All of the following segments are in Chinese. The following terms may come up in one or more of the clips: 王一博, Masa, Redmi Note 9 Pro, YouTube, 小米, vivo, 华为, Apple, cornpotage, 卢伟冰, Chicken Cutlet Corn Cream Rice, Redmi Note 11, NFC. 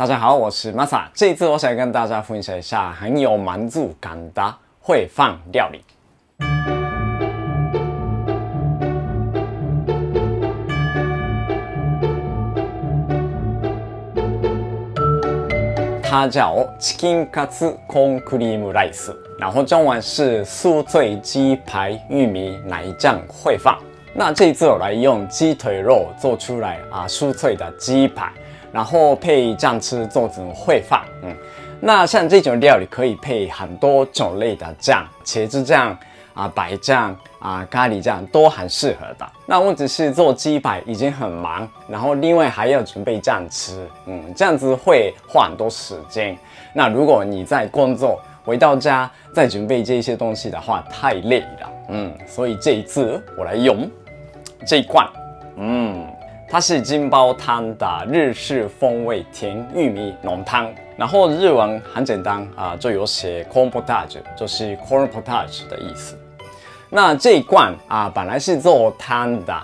大家好，我是 Masa。这一次我想跟大家分享一下很有满足感的烩饭料理。它叫 Chicken Cutlet Corn Cream Rice， 然后中文是酥脆鸡排玉米奶酱烩饭。那这一次我来用鸡腿肉做出来酥脆的鸡排。 然后配酱吃做成烩饭，那像这种料理可以配很多种类的酱，茄子酱白酱咖喱酱都很适合的。那我只是做鸡排已经很忙，然后另外还要准备酱吃，这样子会花很多时间。那如果你在工作回到家再准备这些东西的话，太累了，所以这一次我来用这一款，它是金包汤的日式风味甜玉米浓汤，然后日文很简单就有写 cornpotage， 就是 cornpotage 的意思。那这一罐本来是做汤的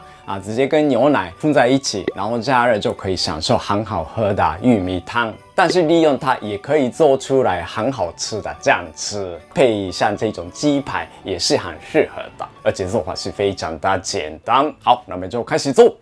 直接跟牛奶混在一起，然后加热就可以享受很好喝的玉米汤。但是利用它也可以做出来很好吃的酱汁，配上这种鸡排也是很适合的，而且做法是非常的简单。好，那我们就开始做。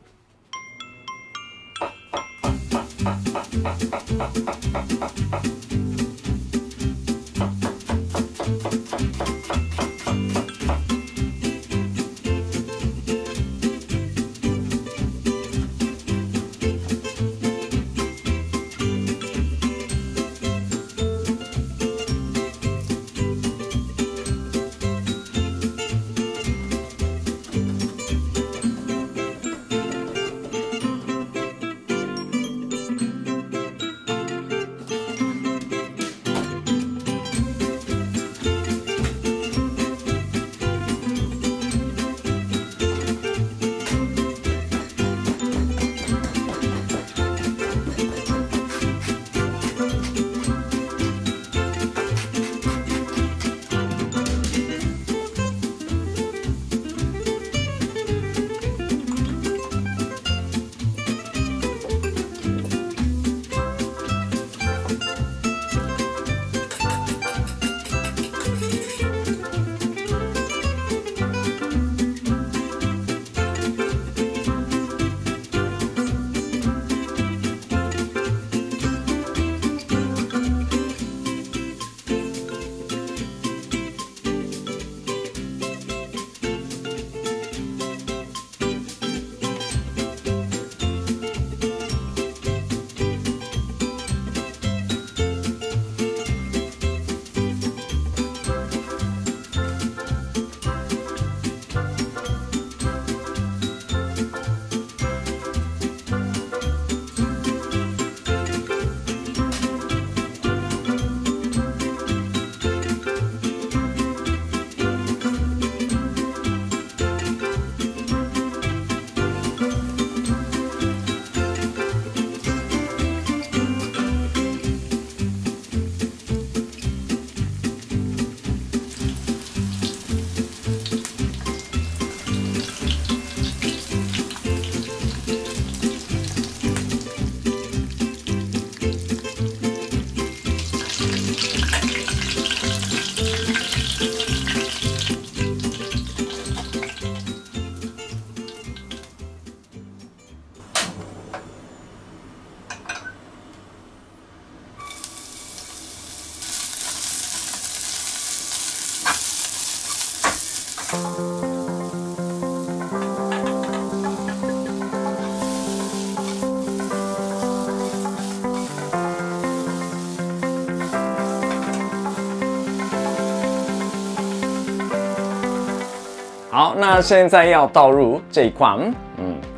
好，那现在要倒入这一款，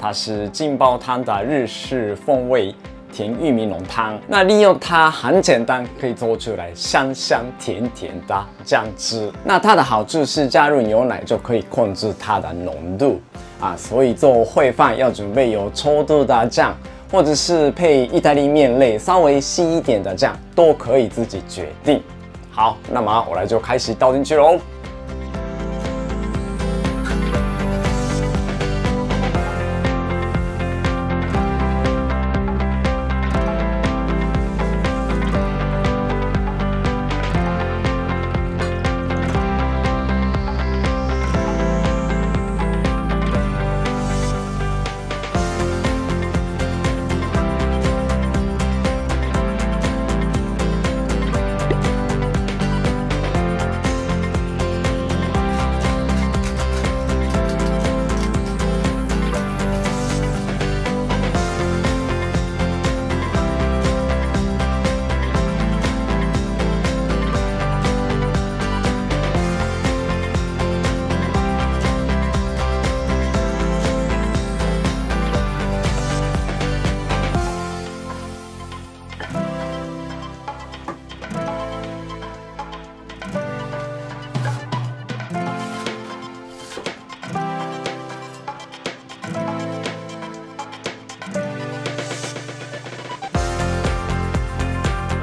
它是金包汤的日式风味甜玉米浓汤。那利用它很简单，可以做出来香香甜甜的酱汁。那它的好处是加入牛奶就可以控制它的浓度所以做烩饭要准备有稠度的酱，或者是配意大利面类稍微稀一点的酱，都可以自己决定。好，那么我来就开始倒进去喽。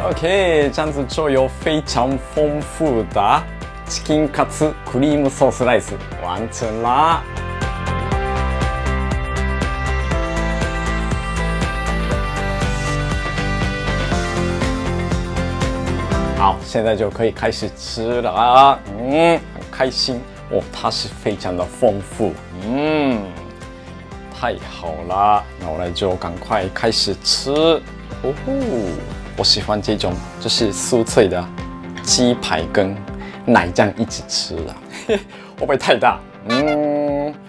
OK， 这样子就有非常丰富的 Chicken Cutlet Cream Rice 完成啦。好，现在就可以开始吃了啊！很开心哦，它是非常的丰富，太好了，那我们就赶快开始吃。哦吼，我喜欢这种就是酥脆的鸡排跟奶酱一起吃了，会不会太大？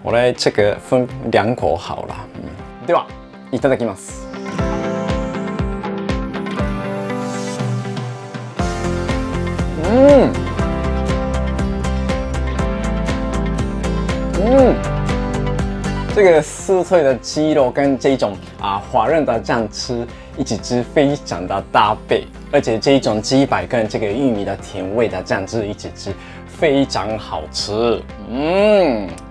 我来这个分两口好了。では、いただきます。这个酥脆的鸡肉跟这种滑润的酱汁一起吃，非常的搭配。而且这种鸡排跟这个玉米的甜味的酱汁一起吃，非常好吃。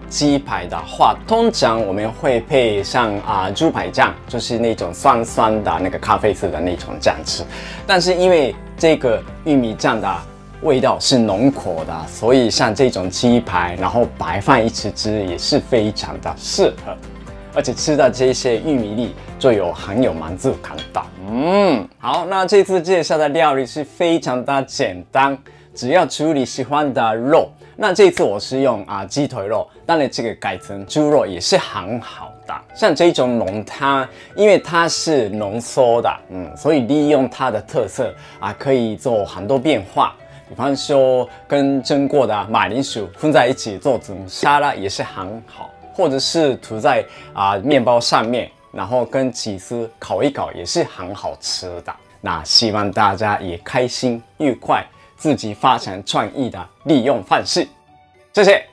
鸡排的话，通常我们会配上猪排酱，就是那种酸酸的那个咖啡色的那种酱汁。但是因为这个玉米酱的味道是浓口的，所以像这种鸡排，然后白饭一起吃也是非常的适合，而且吃到这些玉米粒就很有满足感的。好，那这次介绍的料理是非常的简单，只要处理喜欢的肉。那这次我是用鸡腿肉，当然这个改成猪肉也是很好的。像这种浓汤，因为它是浓缩的，所以利用它的特色可以做很多变化。比方说，跟蒸过的马铃薯混在一起做成沙拉也是很好，或者是涂在面包上面，然后跟起司烤一烤也是很好吃的。那希望大家也开心愉快，自己发展创意的利用方式。谢谢。